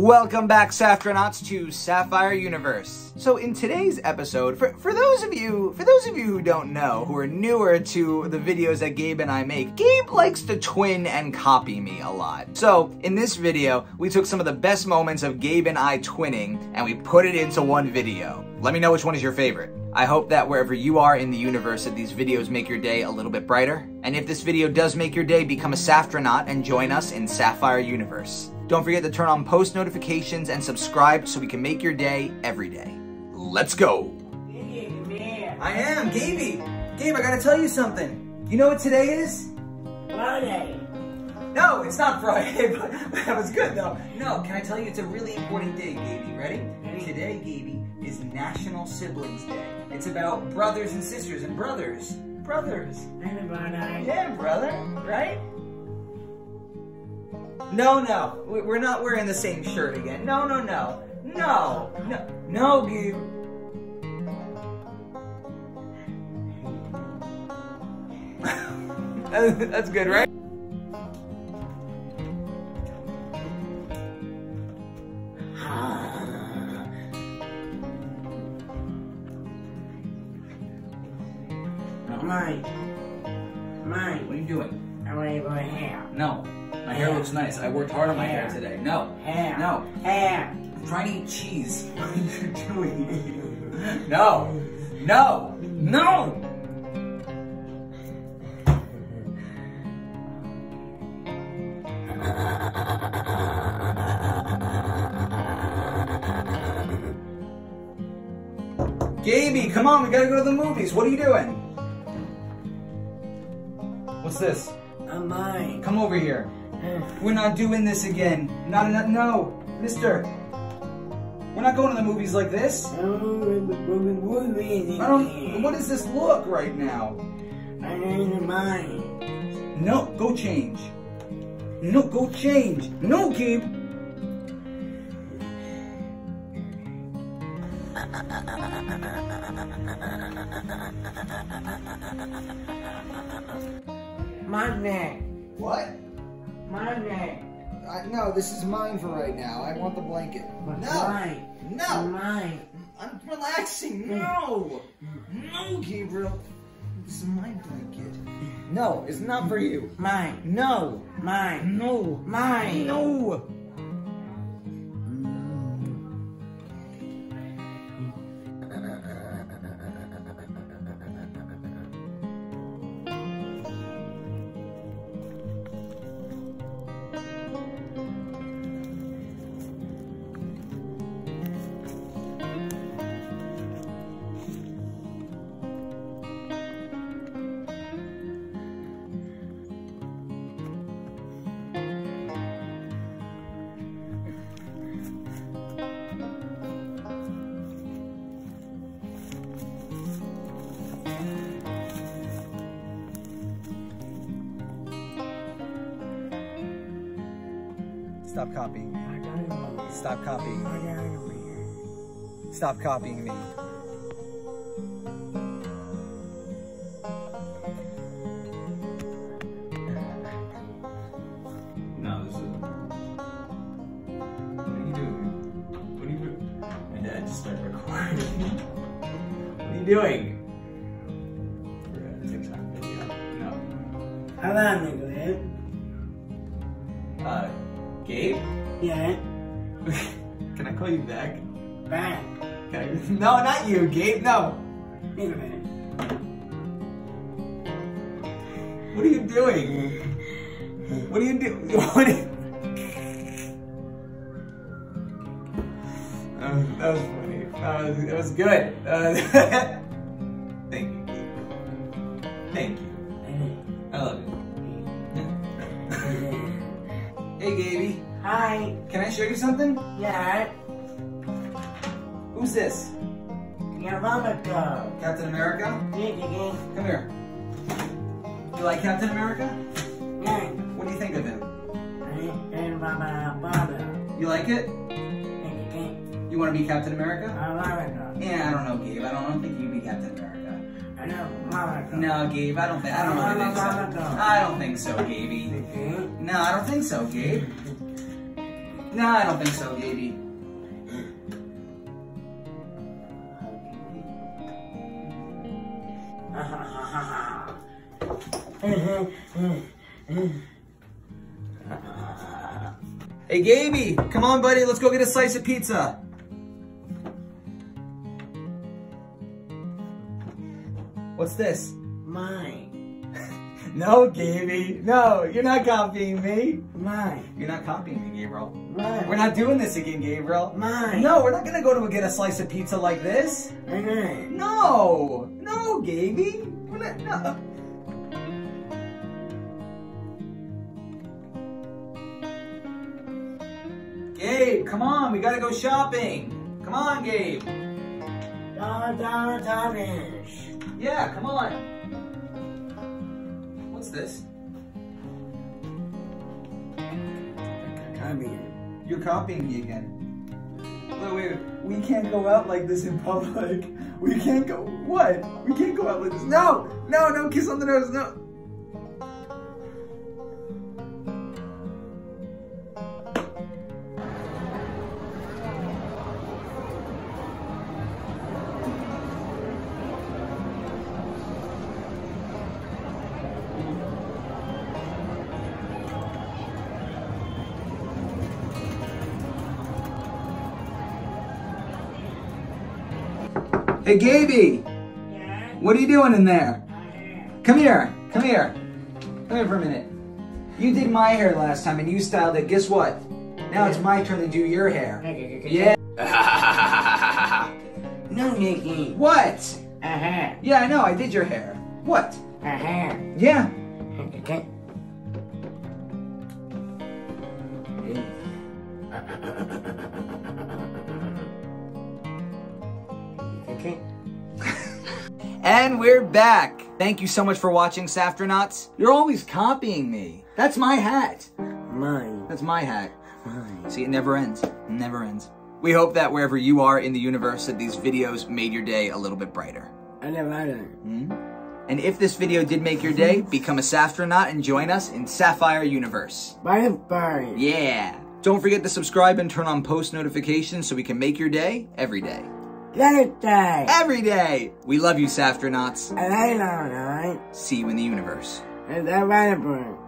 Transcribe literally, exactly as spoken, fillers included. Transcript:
Welcome back, Saftronauts, to Sapphire Universe. So in today's episode, for, for those of you for those of you who don't know, who are newer to the videos that Gabe and I make, Gabe likes to twin and copy me a lot. So in this video, we took some of the best moments of Gabe and I twinning, and we put it into one video. Let me know which one is your favorite. I hope that wherever you are in the universe, that these videos make your day a little bit brighter. And if this video does make your day, become a Saftronaut and join us in Sapphire Universe. Don't forget to turn on post notifications and subscribe so we can make your day every day. Let's go. Hey, man. I am, Gabe. Gabe, I gotta tell you something. You know what today is? Friday. No, it's not Friday, but that was good though. No, can I tell you it's a really important day, Gabe? Ready? Hey. Today, Gabe, is National Siblings Day. It's about brothers and sisters and brothers. Brothers. Yeah, brother, right? No, no, we're not wearing the same shirt again. No, no, no, no, no, no, Gabe. That's good, right? Mike, Mike, what are you doing? I want to do my hair. No. My hair looks nice. I worked hard on my hair, hair today. No. Hair. No. Hair. I'm trying to eat cheese. What are you doing? No. No. No. Gabe, come on. We gotta go to the movies. What are you doing? What's this? A mine. Come over here. We're not doing this again. Not enough. No, mister. We're not going to the movies like this. I don't, what does this look right now? I need a mine. No, go change. No, go change. No, Gabe. Money. What? Money. Uh, no, this is mine for right now. I want the blanket. But no. Mine. No. Mine. I'm relaxing. No. No, Gabriel. This is my blanket. No, it's not for you. Mine. No. Mine. No. Mine. No. Stop copying me. Stop copying me. Stop copying me. No, this is... What are you doing? What are you doing? My dad just started recording. What are you doing? We're at a TikTok video. No. How about it, Gabe? Uh... Gabe? Yeah. Can I call you back? Back. I, no, not you, Gabe. No. Wait a minute. What are you doing? What are you doing? What? Is, uh, that was funny. That was, that was good. Uh, thank you, Gabe. Thank you. I love you. Hey, Gabe. Hi. Can I show you something? Yeah. Who's this? Your mama girl. Captain America? Yeah, yeah. Come here. You like Captain America? Yeah. What do you think of him? I mama, mama. You like it? Yeah, yeah. You want to be Captain America? I love it. Yeah, I don't know, Gabe. I don't, I don't think you'd be Captain America. I know, mama girl. No, Gabe. I don't think. I don't really think so. I don't think so, Gabe. No, I don't think so, Gabe. Nah, I don't think so, Gabe. Hey, Gabe, come on, buddy. Let's go get a slice of pizza. What's this? Mine. No, Gabe. No, you're not copying me. Mine. You're not copying me, Gabriel. Mine. We're not doing this again, Gabriel. Mine. No, we're not gonna go to a, get a slice of pizza like this. Mine. No, no, Gabe. We're not. No. Gabe, come on. We gotta go shopping. Come on, Gabe. Dollar, dollar, dollars. Yeah, come on. What's this? Copying. You're copying me again. Wait, wait, we can't go out like this in public. We can't go, what? We can't go out like this. No, no, no, kiss on the nose, no. Hey, Gabe! Yeah? What are you doing in there? Come here, come here. Come here for a minute. You did my hair last time and you styled it. Guess what? Now it's my turn to do your hair. Yeah. No, Nikki. What? Uh-huh. Yeah, I know, I did your hair. What? Uh-huh. Yeah. Okay. And we're back. Thank you so much for watching, Saftronauts. You're always copying me. That's my hat. Mine. That's my hat. Mine. See, it never ends. It never ends. We hope that wherever you are in the universe, that these videos made your day a little bit brighter. I never had it. Mm-hmm. And if this video did make your day, become a Saftronaut and join us in Sapphire Universe. Bye bye. Yeah. Don't forget to subscribe and turn on post notifications so we can make your day every day. Every day. Every day. We love you, Saftronauts. And I know, right? See you in the universe. And that right,